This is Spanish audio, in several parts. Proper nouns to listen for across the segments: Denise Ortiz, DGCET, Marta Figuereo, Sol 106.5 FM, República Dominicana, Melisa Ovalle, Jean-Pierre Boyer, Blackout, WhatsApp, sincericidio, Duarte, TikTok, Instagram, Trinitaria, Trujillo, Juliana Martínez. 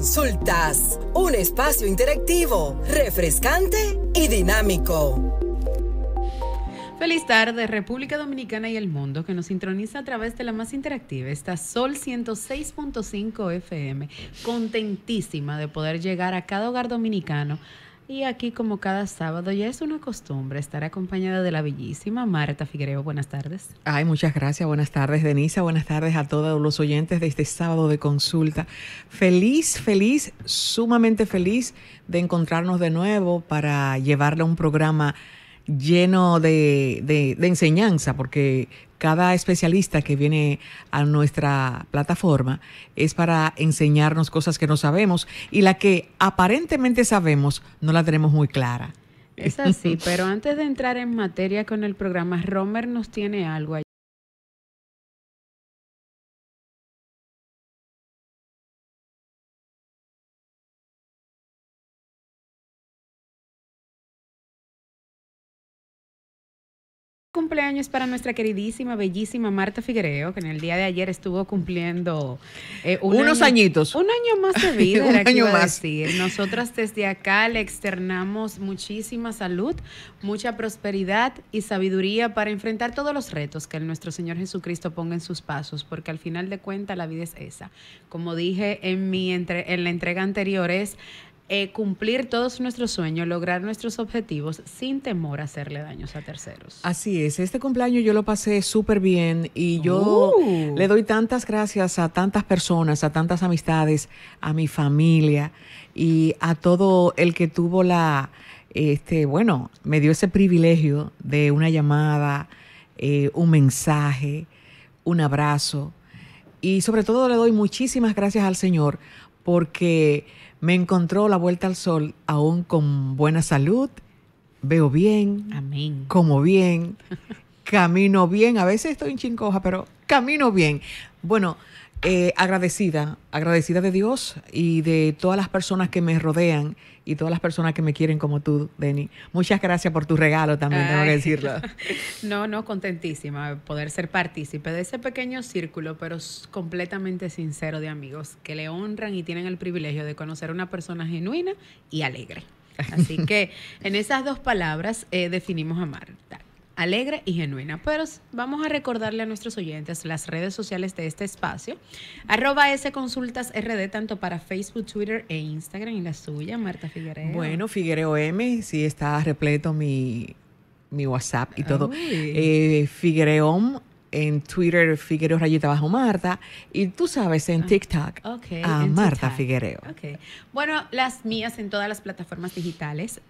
Consultas, un espacio interactivo, refrescante y dinámico. Feliz tarde, República Dominicana y el mundo, que nos sintoniza a través de la más interactiva, esta Sol 106.5 FM, contentísima de poder llegar a cada hogar dominicano. Y aquí, como cada sábado, ya es una costumbre estar acompañada de la bellísima Marta Figuereo. Buenas tardes. Ay, muchas gracias. Buenas tardes, Denise. Buenas tardes a todos los oyentes de este sábado de consulta. Feliz, sumamente feliz de encontrarnos de nuevo para llevarle un programa lleno de enseñanza, porque cada especialista que viene a nuestra plataforma es para enseñarnos cosas que no sabemos y la que aparentemente sabemos no la tenemos muy clara. Es así, pero antes de entrar en materia con el programa, Romer nos tiene algo allí. Cumpleaños para nuestra queridísima, bellísima Marta Figuereo, que en el día de ayer estuvo cumpliendo unos añitos. Un año más de vida, un año más. Decir. Nosotras desde acá le externamos muchísima salud, mucha prosperidad y sabiduría para enfrentar todos los retos que nuestro Señor Jesucristo ponga en sus pasos, porque al final de cuentas la vida es esa. Como dije en la entrega anterior, es cumplir todos nuestros sueños, lograr nuestros objetivos sin temor a hacerle daños a terceros. Así es, este cumpleaños yo lo pasé súper bien y yo le doy tantas gracias a tantas personas, a tantas amistades, a mi familia y a todo el que tuvo me dio ese privilegio de una llamada, un mensaje, un abrazo, y sobre todo le doy muchísimas gracias al Señor porque me encontró la vuelta al sol aún con buena salud, veo bien, amén, como bien, camino bien, a veces estoy en chincoja, pero camino bien. Bueno, agradecida de Dios y de todas las personas que me rodean y todas las personas que me quieren como tú, Denny. Muchas gracias por tu regalo también, tengo que decirlo. No, contentísima de poder ser partícipe de ese pequeño círculo, pero completamente sincero, de amigos que le honran y tienen el privilegio de conocer a una persona genuina y alegre. Así que en esas dos palabras definimos a Marta. Alegre y genuina. Pero vamos a recordarle a nuestros oyentes las redes sociales de este espacio. @sconsultasrd, tanto para Facebook, Twitter e Instagram. Y la suya, Marta Figuereo. Bueno, Figuereo M, sí está repleto mi WhatsApp y todo. Figuereom, en Twitter, Figuereo _Marta. Y tú sabes, en TikTok, a Marta Figuereo. Okay. Bueno, las mías en todas las plataformas digitales,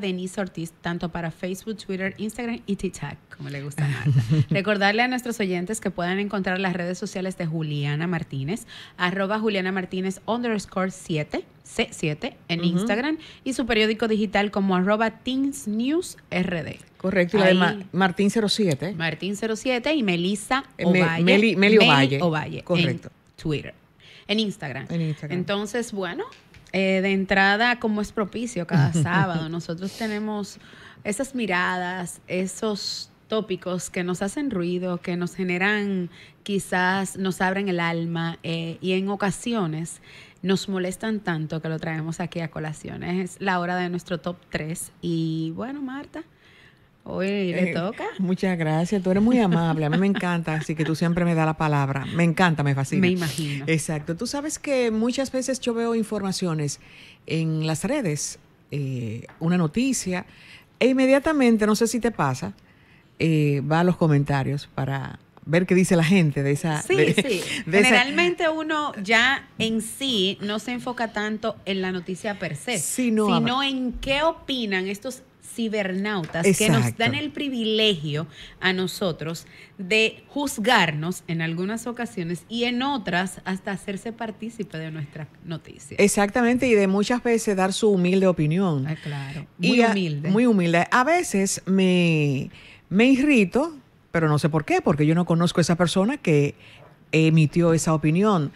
@Denise Ortiz, tanto para Facebook, Twitter, Instagram y TikTok, como le gusta a Marta. Recordarle a nuestros oyentes que puedan encontrar las redes sociales de Juliana Martínez, @JulianaMartínez _7. C7 en Instagram, y su periódico digital como @teensnewsrd. Correcto, y la de Martín07. Martín07 y Melisa Ovalle. Meli Ovalle. Correcto. En Twitter, en Instagram. Entonces, bueno, de entrada, como es propicio cada sábado, nosotros tenemos esas miradas, esos tópicos que nos hacen ruido, que nos generan, quizás nos abren el alma y en ocasiones nos molestan tanto que lo traemos aquí a colación. Es la hora de nuestro top 3. Y bueno, Marta, hoy le toca. Muchas gracias. Tú eres muy amable. A mí me encanta. Así que tú siempre me das la palabra. Me encanta, me fascina. Me imagino. Exacto. Tú sabes que muchas veces yo veo informaciones en las redes, una noticia, e inmediatamente, no sé si te pasa, va a los comentarios para ver qué dice la gente de esa. Sí. Generalmente uno ya en sí no se enfoca tanto en la noticia per se, sino en qué opinan estos cibernautas. Exacto. Que nos dan el privilegio a nosotros de juzgarnos en algunas ocasiones y en otras hasta hacerse partícipe de nuestras noticias. Exactamente, y de muchas veces dar su humilde opinión. Ah, claro, muy humilde. A veces me irrito, pero no sé por qué, porque yo no conozco a esa persona que emitió esa opinión.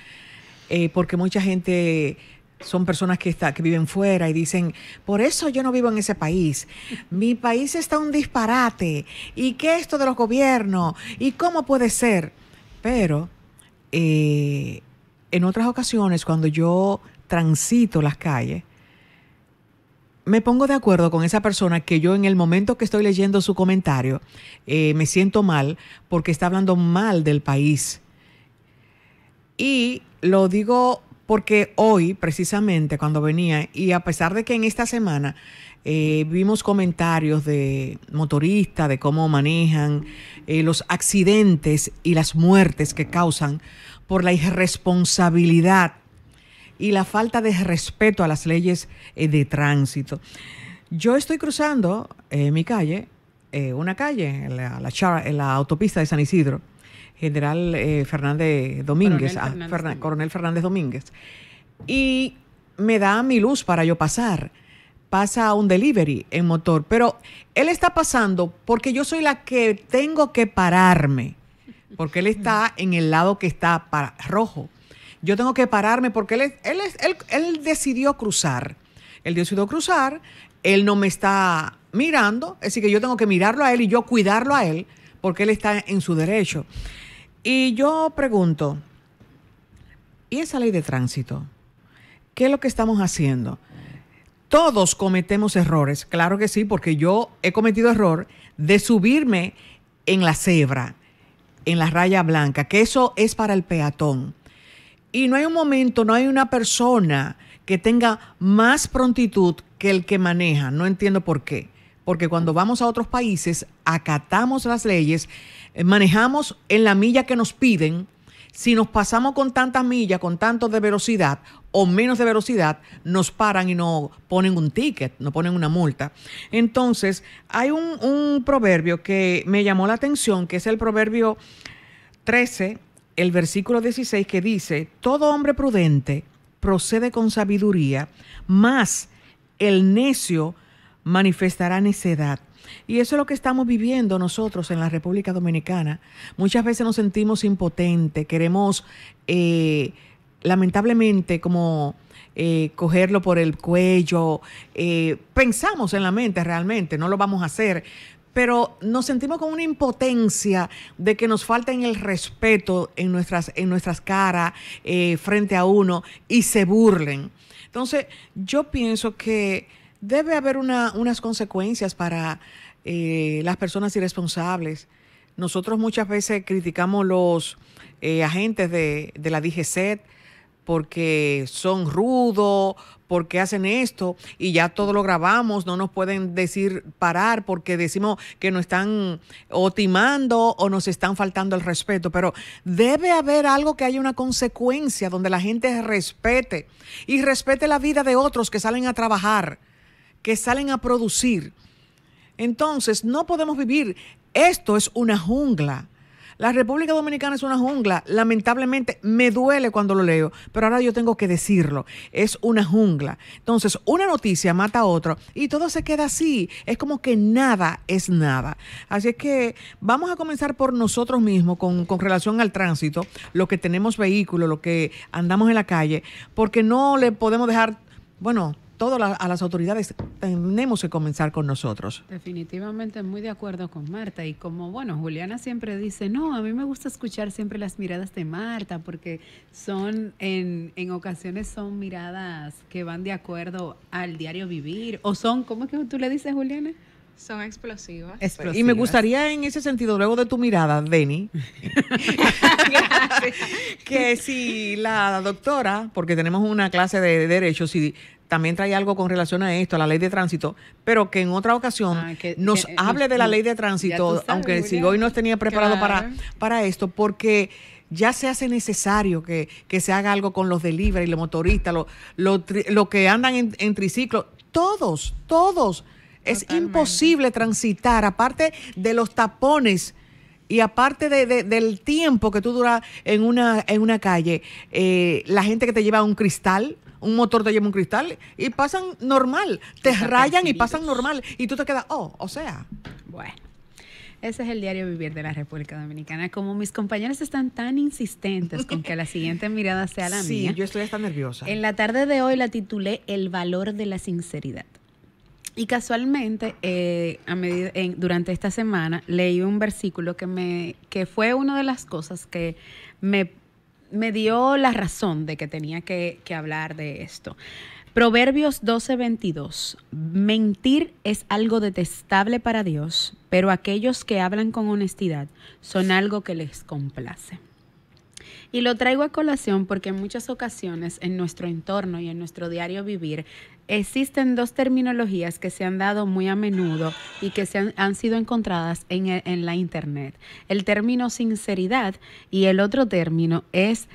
Porque mucha gente son personas que viven fuera y dicen, por eso yo no vivo en ese país. Mi país está un disparate. ¿Y qué esto de los gobiernos? ¿Y cómo puede ser? Pero en otras ocasiones, cuando yo transito las calles, me pongo de acuerdo con esa persona que yo en el momento que estoy leyendo su comentario me siento mal porque está hablando mal del país. Y lo digo porque hoy, precisamente, cuando venía, y a pesar de que en esta semana vimos comentarios de motoristas, de cómo manejan, los accidentes y las muertes que causan por la irresponsabilidad y la falta de respeto a las leyes de tránsito. Yo estoy cruzando mi calle, una calle, en la autopista de San Isidro, General Fernández Domínguez, Coronel Fernández Domínguez, y me da mi luz para yo pasar. Pasa un delivery en motor, pero él está pasando porque yo soy la que tengo que pararme, porque él está en el lado que está rojo. Yo tengo que pararme porque él decidió cruzar. Él decidió cruzar, él no me está mirando, así que yo tengo que mirarlo a él y yo cuidarlo a él porque él está en su derecho. Y yo pregunto, ¿y esa ley de tránsito? ¿Qué es lo que estamos haciendo? Todos cometemos errores, claro que sí, porque yo he cometido error de subirme en la cebra, en la raya blanca, que eso es para el peatón. Y no hay un momento, no hay una persona que tenga más prontitud que el que maneja. No entiendo por qué. Porque cuando vamos a otros países, acatamos las leyes, manejamos en la milla que nos piden. Si nos pasamos con tantas millas, con tanto de velocidad o menos de velocidad, nos paran y nos ponen un ticket, nos ponen una multa. Entonces, hay un proverbio que me llamó la atención, que es el proverbio 13, el versículo 16, que dice: todo hombre prudente procede con sabiduría, mas el necio manifestará necedad. Y eso es lo que estamos viviendo nosotros en la República Dominicana. Muchas veces nos sentimos impotentes, queremos lamentablemente como cogerlo por el cuello, pensamos en la mente realmente, no lo vamos a hacer, pero nos sentimos con una impotencia de que nos falta el respeto en nuestras caras, frente a uno, y se burlen. Entonces, yo pienso que debe haber unas consecuencias para las personas irresponsables. Nosotros muchas veces criticamos los agentes de la DGCET porque son rudos, porque hacen esto, y ya todo lo grabamos, no nos pueden decir parar porque decimos que nos están o timando o nos están faltando el respeto, pero debe haber algo que haya una consecuencia donde la gente respete y respete la vida de otros que salen a trabajar, que salen a producir. Entonces, no podemos vivir. Esto es una jungla. La República Dominicana es una jungla, lamentablemente me duele cuando lo leo, pero ahora yo tengo que decirlo, es una jungla. Entonces, una noticia mata a otra y todo se queda así, es como que nada es nada. Así es que vamos a comenzar por nosotros mismos con relación al tránsito, lo que tenemos vehículos, lo que andamos en la calle, porque no le podemos dejar, bueno, todo a las autoridades, tenemos que comenzar con nosotros. Definitivamente muy de acuerdo con Marta, y como bueno, Juliana siempre dice, no, a mí me gusta escuchar siempre las miradas de Marta porque son, en ocasiones son miradas que van de acuerdo al diario vivir, o son, ¿cómo es que tú le dices, Juliana? Son explosivas. Y me gustaría en ese sentido, luego de tu mirada, Denny, que si la doctora, porque tenemos una clase de derecho, si también trae algo con relación a esto, a la ley de tránsito, pero que en otra ocasión nos hable de la ley de tránsito, aunque si hoy no tenía preparado para esto, porque ya se hace necesario que se haga algo con los delivery, los motoristas, los que andan en triciclo, todos. Es totalmente imposible transitar, aparte de los tapones y aparte del tiempo que tú duras en una calle. La gente que te lleva un cristal, un motor te lleva un cristal y pasan normal, te rayan y pasan normal y tú te quedas, bueno. Ese es el diario vivir de la República Dominicana. Como mis compañeros están tan insistentes con que la siguiente mirada sea la mía. Sí, yo estoy hasta nerviosa. En la tarde de hoy la titulé El valor de la sinceridad. Y casualmente, durante esta semana, leí un versículo que fue una de las cosas que me me dio la razón de que tenía que hablar de esto. Proverbios 12:22. Mentir es algo detestable para Dios, pero aquellos que hablan con honestidad son algo que les complace. Y lo traigo a colación porque en muchas ocasiones en nuestro entorno y en nuestro diario vivir existen dos terminologías que se han dado muy a menudo y que se han sido encontradas en la internet. El término sinceridad y el otro término es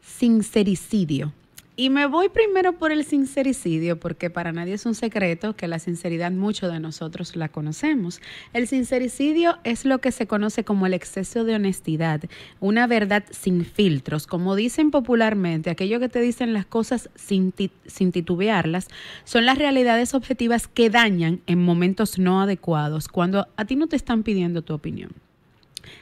sincericidio. Y me voy primero por el sincericidio, porque para nadie es un secreto que la sinceridad muchos de nosotros la conocemos. El sincericidio es lo que se conoce como el exceso de honestidad, una verdad sin filtros. Como dicen popularmente, aquello que te dicen las cosas sin titubearlas son las realidades objetivas que dañan en momentos no adecuados, cuando a ti no te están pidiendo tu opinión.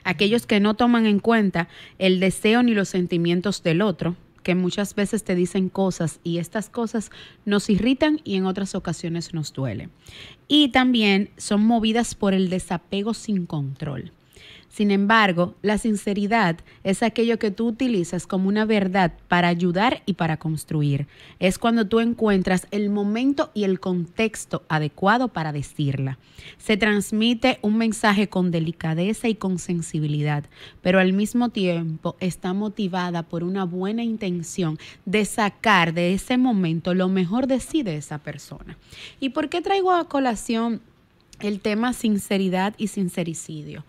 Aquellos que no toman en cuenta el deseo ni los sentimientos del otro, que muchas veces te dicen cosas y estas cosas nos irritan y en otras ocasiones nos duele. Y también son movidas por el desapego sin control. Sin embargo, la sinceridad es aquello que tú utilizas como una verdad para ayudar y para construir. Es cuando tú encuentras el momento y el contexto adecuado para decirla. Se transmite un mensaje con delicadeza y con sensibilidad, pero al mismo tiempo está motivada por una buena intención de sacar de ese momento lo mejor de sí de esa persona. ¿Y por qué traigo a colación el tema sinceridad y sincericidio?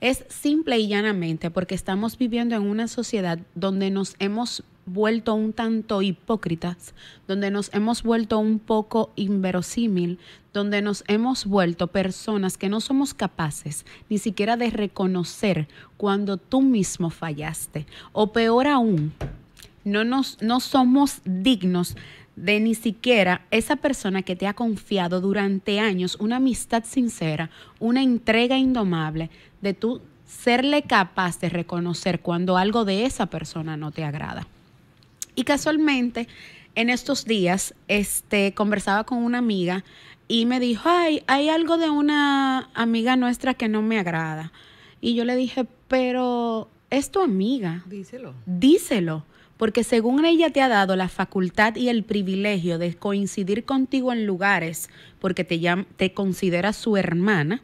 Es simple y llanamente porque estamos viviendo en una sociedad donde nos hemos vuelto un tanto hipócritas, donde nos hemos vuelto un poco inverosímil, donde nos hemos vuelto personas que no somos capaces ni siquiera de reconocer cuando tú mismo fallaste. O peor aún, no somos dignos de ni siquiera esa persona que te ha confiado durante años una amistad sincera, una entrega indomable, de tú serle capaz de reconocer cuando algo de esa persona no te agrada. Y casualmente, en estos días, conversaba con una amiga y me dijo, ay, hay algo de una amiga nuestra que no me agrada. Y yo le dije, pero es tu amiga. Díselo. Díselo. Porque según ella te ha dado la facultad y el privilegio de coincidir contigo en lugares porque te considera su hermana,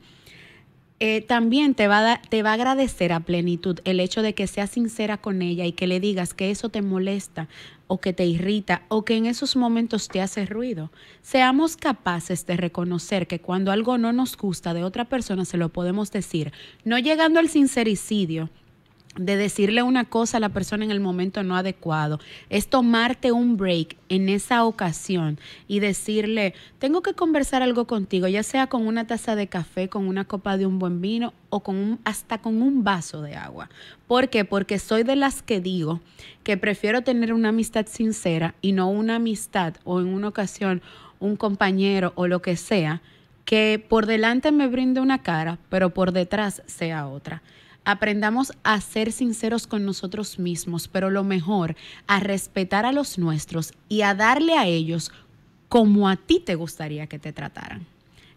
también te va a agradecer a plenitud el hecho de que seas sincera con ella y que le digas que eso te molesta o que te irrita o que en esos momentos te hace ruido. Seamos capaces de reconocer que cuando algo no nos gusta de otra persona se lo podemos decir, no llegando al sincericidio, de decirle una cosa a la persona en el momento no adecuado, es tomarte un break en esa ocasión y decirle, tengo que conversar algo contigo, ya sea con una taza de café, con una copa de un buen vino o hasta con un vaso de agua. ¿Por qué? Porque soy de las que digo que prefiero tener una amistad sincera y no una amistad o en una ocasión un compañero o lo que sea, que por delante me brinde una cara, pero por detrás sea otra. Aprendamos a ser sinceros con nosotros mismos, pero lo mejor, a respetar a los nuestros y a darle a ellos como a ti te gustaría que te trataran.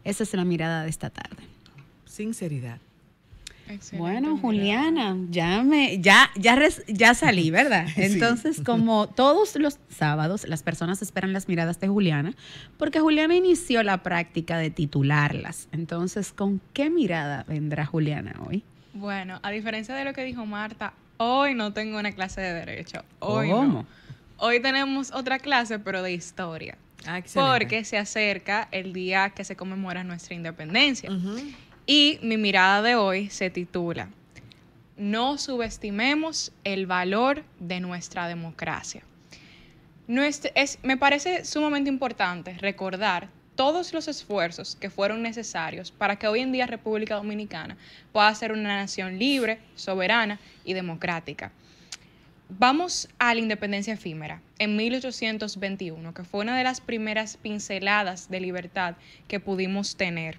Esa es la mirada de esta tarde. Sinceridad. Excelente. Bueno, Juliana, ya salí, ¿verdad? Entonces, sí. Como todos los sábados, las personas esperan las miradas de Juliana, porque Juliana inició la práctica de titularlas. Entonces, ¿con qué mirada vendrá Juliana hoy? Bueno, a diferencia de lo que dijo Marta, hoy no tengo una clase de derecho. Hoy no. Hoy tenemos otra clase, pero de historia. Ah, excelente. Porque se acerca el día que se conmemora nuestra independencia. Uh-huh. Y mi mirada de hoy se titula No subestimemos el valor de nuestra democracia. Me parece sumamente importante recordar todos los esfuerzos que fueron necesarios para que hoy en día República Dominicana pueda ser una nación libre, soberana y democrática. Vamos a la independencia efímera en 1821, que fue una de las primeras pinceladas de libertad que pudimos tener.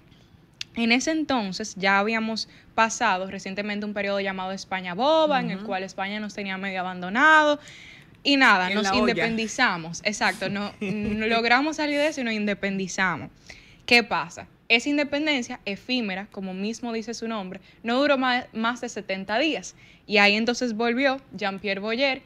En ese entonces ya habíamos pasado recientemente un periodo llamado España Boba, en el cual España nos tenía medio abandonado. Y nada, nos independizamos, exacto, no logramos salir de eso y nos independizamos. ¿Qué pasa? Esa independencia efímera, como mismo dice su nombre, no duró más de 70 días. Y ahí entonces volvió Jean-Pierre Boyer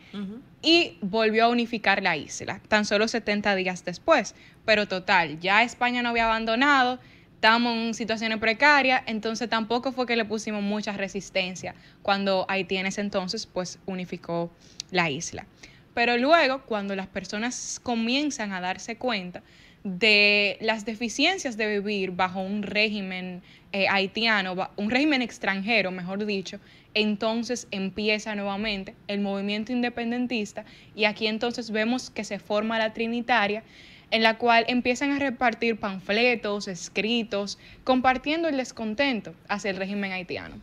y volvió a unificar la isla, tan solo 70 días después. Pero total, ya España no había abandonado, estamos en situaciones precarias, entonces tampoco fue que le pusimos mucha resistencia cuando Haití en ese entonces pues unificó la isla. Pero luego, cuando las personas comienzan a darse cuenta de las deficiencias de vivir bajo un régimen haitiano, un régimen extranjero, mejor dicho, entonces empieza nuevamente el movimiento independentista, y aquí entonces vemos que se forma la Trinitaria, en la cual empiezan a repartir panfletos, escritos, compartiendo el descontento hacia el régimen haitiano.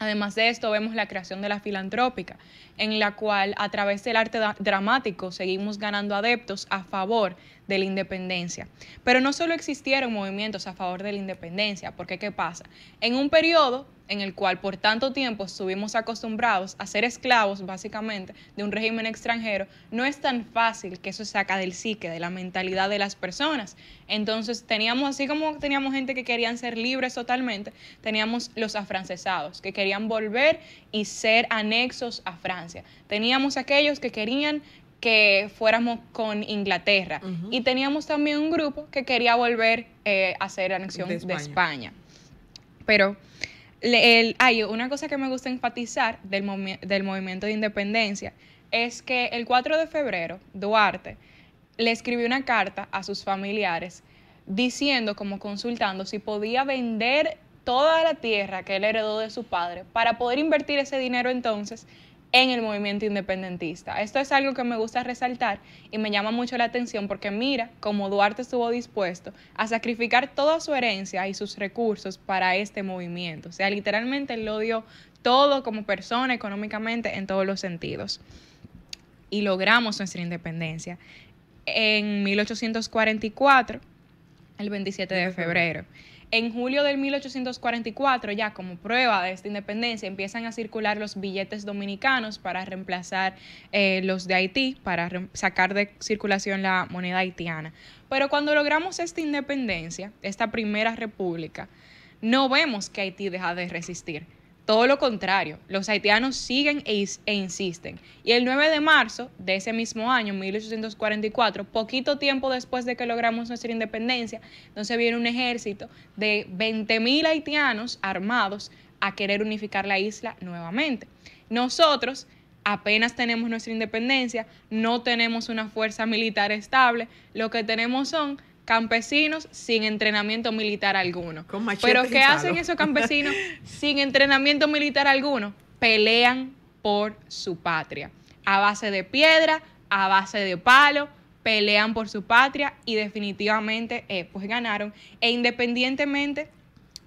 Además de esto, vemos la creación de la filantrópica, en la cual a través del arte dramático seguimos ganando adeptos a favor de la independencia. Pero no solo existieron movimientos a favor de la independencia, porque ¿qué pasa? En un periodo en el cual por tanto tiempo estuvimos acostumbrados a ser esclavos, básicamente, de un régimen extranjero, no es tan fácil que eso saca del psique, de la mentalidad de las personas. Entonces teníamos, así como teníamos gente que querían ser libres totalmente, teníamos los afrancesados, que querían volver y ser anexos a Francia. Teníamos aquellos que querían que fuéramos con Inglaterra. Y teníamos también un grupo que quería volver a hacer anexión de España. Pero hay una cosa que me gusta enfatizar del movimiento de independencia, es que el 4 de febrero Duarte le escribió una carta a sus familiares diciendo, como consultando, si podía vender toda la tierra que él heredó de su padre para poder invertir ese dinero entonces en el movimiento independentista. Esto es algo que me gusta resaltar y me llama mucho la atención, porque mira cómo Duarte estuvo dispuesto a sacrificar toda su herencia y sus recursos para este movimiento. O sea, literalmente él lo dio todo como persona, económicamente, en todos los sentidos. Y logramos nuestra independencia en 1844, el 27 de febrero. En julio del 1844, ya como prueba de esta independencia, empiezan a circular los billetes dominicanos para reemplazar los de Haití, para sacar de circulación la moneda haitiana. Pero cuando logramos esta independencia, esta primera república, no vemos que Haití deja de resistir. Todo lo contrario, los haitianos siguen e insisten. Y el 9 de marzo de ese mismo año, 1844, poquito tiempo después de que logramos nuestra independencia, entonces viene un ejército de 20.000 haitianos armados a querer unificar la isla nuevamente. Nosotros apenas tenemos nuestra independencia, no tenemos una fuerza militar estable, lo que tenemos son campesinos sin entrenamiento militar alguno. ¿Pero qué hacen esos campesinos sin entrenamiento militar alguno? Pelean por su patria. A base de piedra, a base de palo, pelean por su patria y definitivamente pues ganaron. E independientemente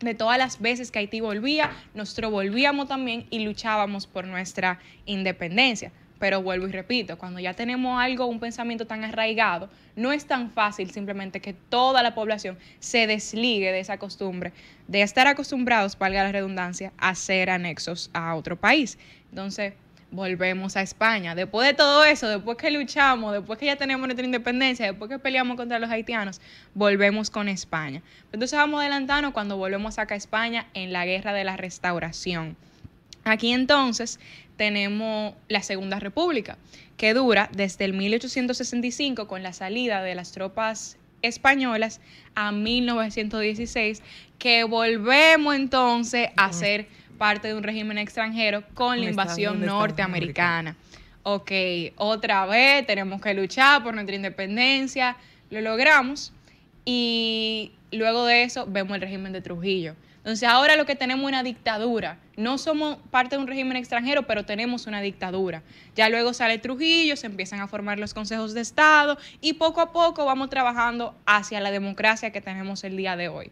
de todas las veces que Haití volvía, nosotros volvíamos también y luchábamos por nuestra independencia. Pero vuelvo y repito, cuando ya tenemos algo, un pensamiento tan arraigado, no es tan fácil simplemente que toda la población se desligue de esa costumbre, de estar acostumbrados, valga la redundancia, a ser anexos a otro país. Entonces, volvemos a España. Después de todo eso, después que luchamos, después que ya tenemos nuestra independencia, después que peleamos contra los haitianos, volvemos con España. Entonces vamos adelantando cuando volvemos acá a España en la Guerra de la Restauración. Aquí entonces tenemos la Segunda República, que dura desde el 1865 con la salida de las tropas españolas a 1916, que volvemos entonces a ser parte de un régimen extranjero con la invasión norteamericana. Ok, otra vez tenemos que luchar por nuestra independencia, lo logramos, y luego de eso vemos el régimen de Trujillo. Entonces ahora lo que tenemos es una dictadura. No somos parte de un régimen extranjero, pero tenemos una dictadura. Ya luego sale Trujillo, se empiezan a formar los consejos de Estado y poco a poco vamos trabajando hacia la democracia que tenemos el día de hoy.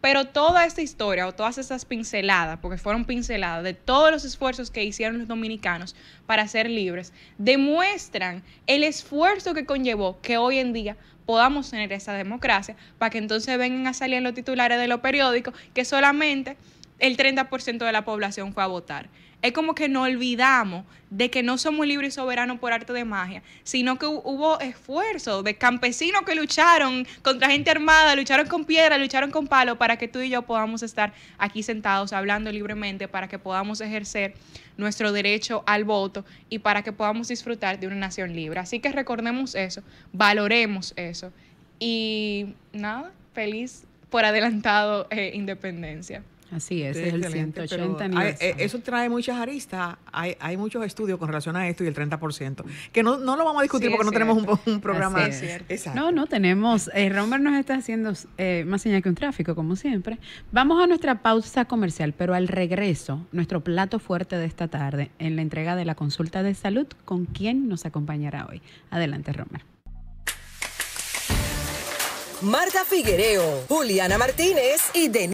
Pero toda esta historia, o todas estas pinceladas, porque fueron pinceladas, de todos los esfuerzos que hicieron los dominicanos para ser libres, demuestran el esfuerzo que conllevó que hoy en día podamos tener esa democracia, para que entonces vengan a salir los titulares de los periódicos que solamente el 30% de la población fue a votar. Es como que nos olvidamos de que no somos libres y soberanos por arte de magia, sino que hubo esfuerzo de campesinos que lucharon contra gente armada, lucharon con piedra, lucharon con palo, para que tú y yo podamos estar aquí sentados hablando libremente, para que podamos ejercer nuestro derecho al voto y para que podamos disfrutar de una nación libre. Así que recordemos eso, valoremos eso y nada, feliz por adelantado independencia. Así es, sí, es el 180 aniversario. Eso trae muchas aristas, hay muchos estudios con relación a esto y el 30%, que no lo vamos a discutir, sí, porque no cierto. Tenemos un programa. Exacto. No tenemos, Romber nos está haciendo más señal que un tráfico, como siempre. Vamos a nuestra pausa comercial, pero al regreso, nuestro plato fuerte de esta tarde, en la entrega de la consulta de salud, con quien nos acompañará hoy. Adelante, Romber. Marta Figuereo, Juliana Martínez y Denise.